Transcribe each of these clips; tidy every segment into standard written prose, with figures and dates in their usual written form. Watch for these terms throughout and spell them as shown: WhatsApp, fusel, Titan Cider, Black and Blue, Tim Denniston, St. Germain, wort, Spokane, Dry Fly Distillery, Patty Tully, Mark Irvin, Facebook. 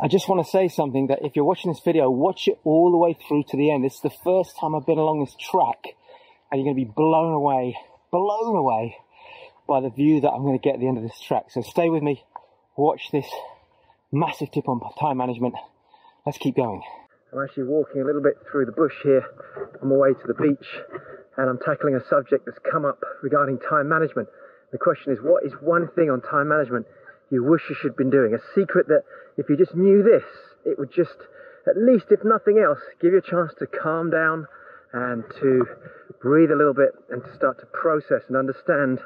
I just want to say something, that if you're watching this video, watch it all the way through to the end. This is the first time I've been along this track, and you're going to be blown away by the view that I'm going to get at the end of this track. So stay with me, watch this massive tip on time management. Let's keep going. I'm actually walking a little bit through the bush here on my way to the beach, and I'm tackling a subject that's come up regarding time management. The question is, what is one thing on time management you wish you should have been doing? A secret that if you just knew this, it would just, at least if nothing else, give you a chance to calm down and to breathe a little bit and to start to process and understand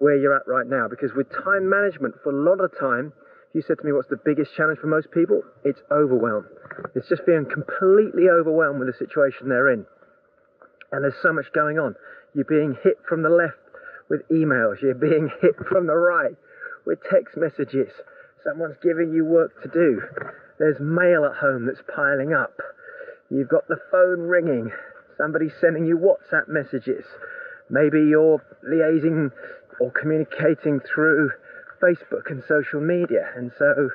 where you're at right now. Because with time management, for a lot of time, you said to me, what's the biggest challenge for most people? It's overwhelm. It's just being completely overwhelmed with the situation they're in. And there's so much going on. You're being hit from the left with emails. You're being hit from the right with text messages. Someone's giving you work to do. There's mail at home that's piling up. You've got the phone ringing. Somebody's sending you WhatsApp messages. Maybe you're liaising or communicating through Facebook and social media. And so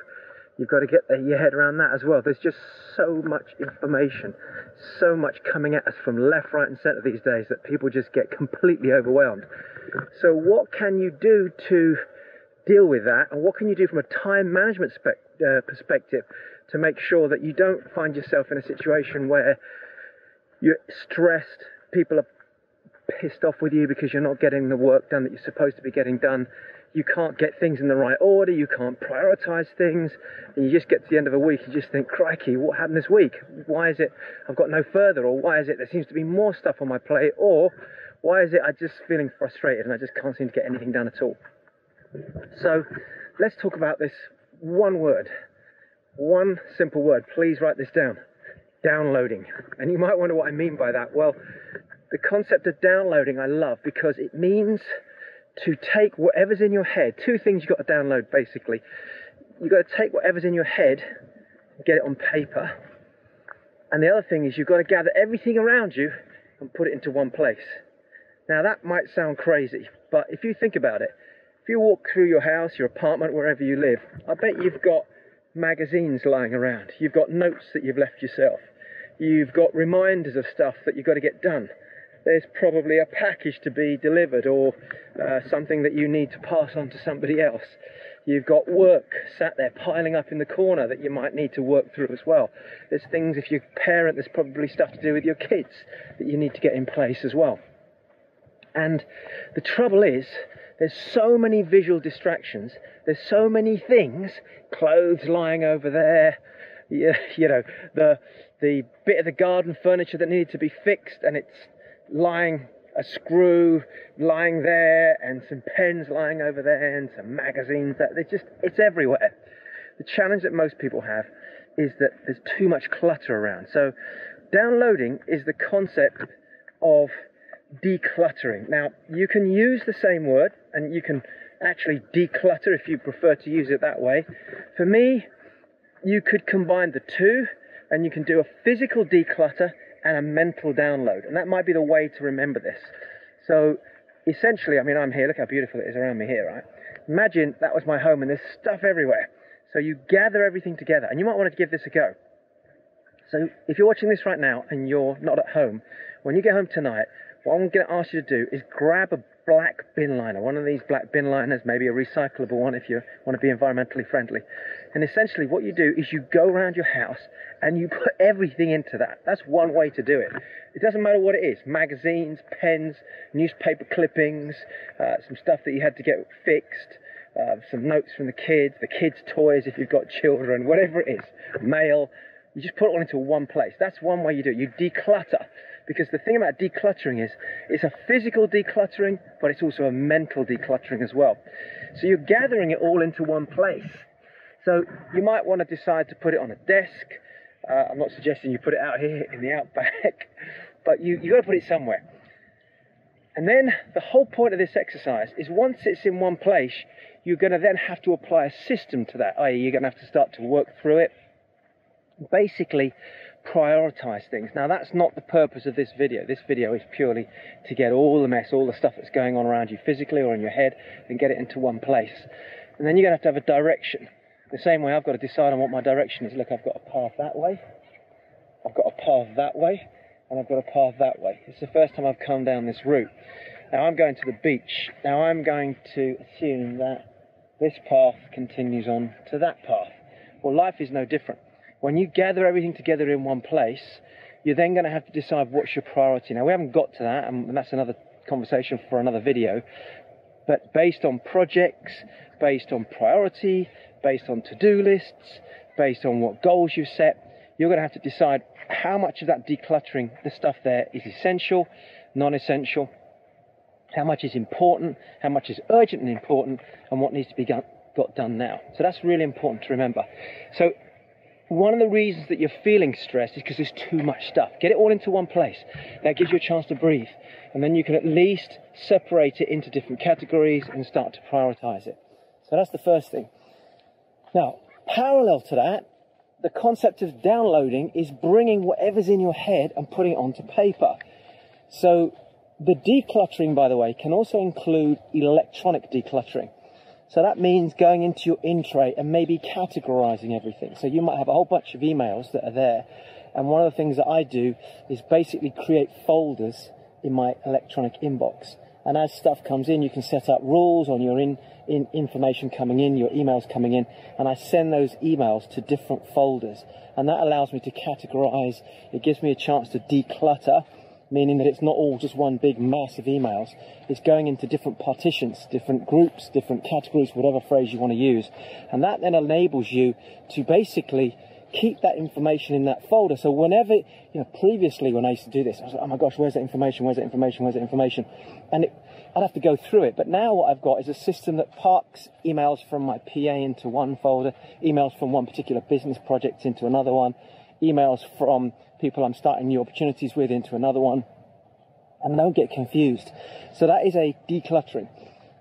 you've got to get your head around that as well. There's just so much information, so much coming at us from left, right and centre these days that people just get completely overwhelmed. So what can you do to deal with that, and what can you do from a time management perspective to make sure that you don't find yourself in a situation where you're stressed, people are pissed off with you because you're not getting the work done that you're supposed to be getting done, you can't get things in the right order, you can't prioritise things, and you just get to the end of a week, you just think, crikey, what happened this week? Why is it I've got no further, or why is it there seems to be more stuff on my plate, or why is it I'm just feeling frustrated and I just can't seem to get anything done at all? So let's talk about this one word, one simple word. Please write this down: downloading. And you might wonder what I mean by that. Well, the concept of downloading I love, because it means to take whatever's in your head. Two things you've got to download, basically. You've got to take whatever's in your head and get it on paper. And the other thing is you've got to gather everything around you and put it into one place. Now that might sound crazy, but if you think about it, if you walk through your house, your apartment, wherever you live, I bet you've got magazines lying around. You've got notes that you've left yourself. You've got reminders of stuff that you've got to get done. There's probably a package to be delivered, or something that you need to pass on to somebody else. You've got work sat there piling up in the corner that you might need to work through as well. There's things, if you're a parent, there's probably stuff to do with your kids that you need to get in place as well. And the trouble is, there's so many visual distractions, there's so many things, clothes lying over there, you know, the bit of the garden furniture that needed to be fixed, and it's lying, a screw lying there, and some pens lying over there, and some magazines, that it's everywhere. The challenge that most people have is that there's too much clutter around. So downloading is the concept of decluttering. Now, you can use the same word, and you can actually declutter if you prefer to use it that way. For me, you could combine the two, and you can do a physical declutter and a mental download, and that might be the way to remember this. So essentially, I mean, I'm here, look how beautiful it is around me here, right? Imagine that was my home and there's stuff everywhere. So you gather everything together, and you might want to give this a go. So if you're watching this right now and you're not at home, when you get home tonight, what I'm going to ask you to do is grab a black bin liner, one of these black bin liners, maybe a recyclable one if you want to be environmentally friendly. And essentially what you do is you go around your house and you put everything into that. That's one way to do it. It doesn't matter what it is, magazines, pens, newspaper clippings, some stuff that you had to get fixed, some notes from the kids' toys if you've got children, whatever it is, mail. You just put it all into one place. That's one way you do it. You declutter. Because the thing about decluttering is, it's a physical decluttering, but it's also a mental decluttering as well. So you're gathering it all into one place. So you might want to decide to put it on a desk. I'm not suggesting you put it out here in the outback, but you've got to put it somewhere. And then the whole point of this exercise is, once it's in one place, you're going to then have to apply a system to that, i.e. you're going to have to start to work through it. Basically, prioritize things. Now, that's not the purpose of this video. This video is purely to get all the mess, all the stuff that's going on around you physically or in your head, and get it into one place. And then you're going to have a direction. The same way I've got to decide on what my direction is. Look, I've got a path that way, I've got a path that way, and I've got a path that way. It's the first time I've come down this route. Now, I'm going to the beach. Now, I'm going to assume that this path continues on to that path. Well, life is no different. When you gather everything together in one place, you're then going to have to decide what's your priority. Now, we haven't got to that, and that's another conversation for another video. But based on projects, based on priority, based on to-do lists, based on what goals you've set, you're going to have to decide how much of that decluttering, the stuff there, is essential, non-essential, how much is important, how much is urgent and important, and what needs to be got done now. So that's really important to remember. So one of the reasons that you're feeling stressed is because there's too much stuff. Get it all into one place. That gives you a chance to breathe. And then you can at least separate it into different categories and start to prioritize it. So that's the first thing. Now, parallel to that, the concept of downloading is bringing whatever's in your head and putting it onto paper. So the decluttering, by the way, can also include electronic decluttering. So that means going into your in-tray and maybe categorizing everything. So you might have a whole bunch of emails that are there. And one of the things that I do is basically create folders in my electronic inbox. And as stuff comes in, you can set up rules on your information coming in, your emails coming in, and I send those emails to different folders. And that allows me to categorize. It gives me a chance to declutter, meaning that it's not all just one big mass of emails. It's going into different partitions, different groups, different categories, whatever phrase you want to use. And that then enables you to basically keep that information in that folder. So whenever, you know, previously when I used to do this, I was like, oh my gosh, where's that information? Where's that information? Where's that information? And I'd have to go through it. But now what I've got is a system that parks emails from my PA into one folder, emails from one particular business project into another one, emails from people I'm starting new opportunities with into another one, and don't get confused. So that is a decluttering.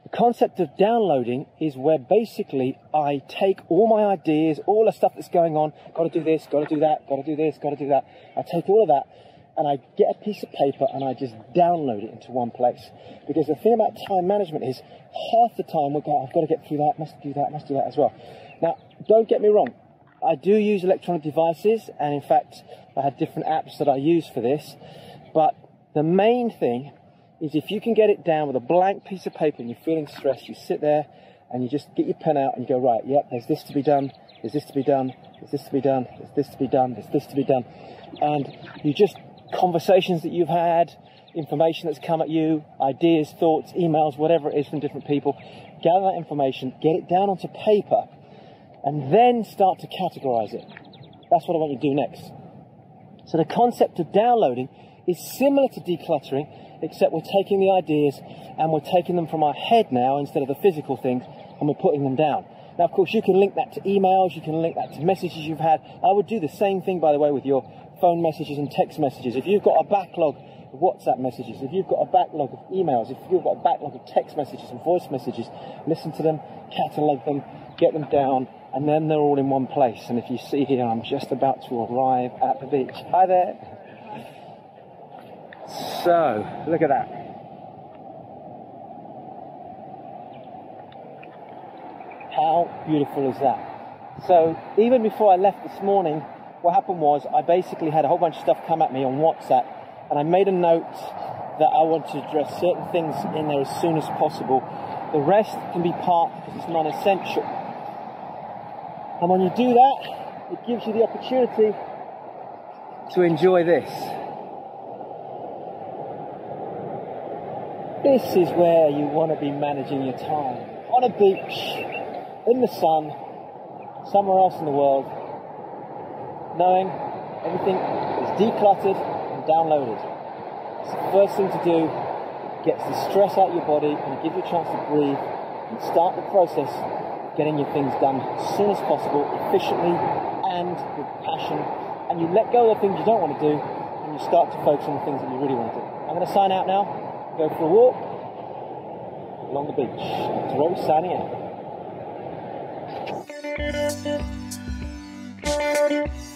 The concept of downloading is where basically I take all my ideas, all the stuff that's going on, got to do this, got to do that, got to do this, got to do that. I take all of that and I get a piece of paper and I just download it into one place. Because the thing about time management is half the time we're going, I've got to get through that, must do that as well. Now, don't get me wrong. I do use electronic devices, and in fact I had different apps that I use for this, but the main thing is if you can get it down with a blank piece of paper and you're feeling stressed, you sit there and you just get your pen out and you go, right, yep, there's this to be done, there's this to be done, there's this to be done, there's this to be done, there's this to be done, and you just, conversations that you've had, information that's come at you, ideas, thoughts, emails, whatever it is from different people, gather that information, get it down onto paper, and then start to categorize it. That's what I want you to do next. So the concept of downloading is similar to decluttering, except we're taking the ideas and we're taking them from our head now instead of the physical things, and we're putting them down. Now, of course, you can link that to emails, you can link that to messages you've had. I would do the same thing, by the way, with your phone messages and text messages. If you've got a backlog of WhatsApp messages, if you've got a backlog of emails, if you've got a backlog of text messages and voice messages, listen to them, catalogue them, get them down, and then they're all in one place. And if you see here, I'm just about to arrive at the beach. Hi there. So, look at that. How beautiful is that? So, even before I left this morning, what happened was I basically had a whole bunch of stuff come at me on WhatsApp, and I made a note that I want to address certain things in there as soon as possible. The rest can be parked because it's non-essential. And when you do that, it gives you the opportunity to enjoy this. This is where you want to be managing your time. On a beach, in the sun, somewhere else in the world, knowing everything is decluttered and downloaded. It's the first thing to do. It gets the stress out of your body and it gives you a chance to breathe and start the process getting your things done as soon as possible, efficiently and with passion, and you let go of the things you don't want to do and you start to focus on the things that you really want to do. I'm going to sign out now, go for a walk along the beach. It's Roll signing out.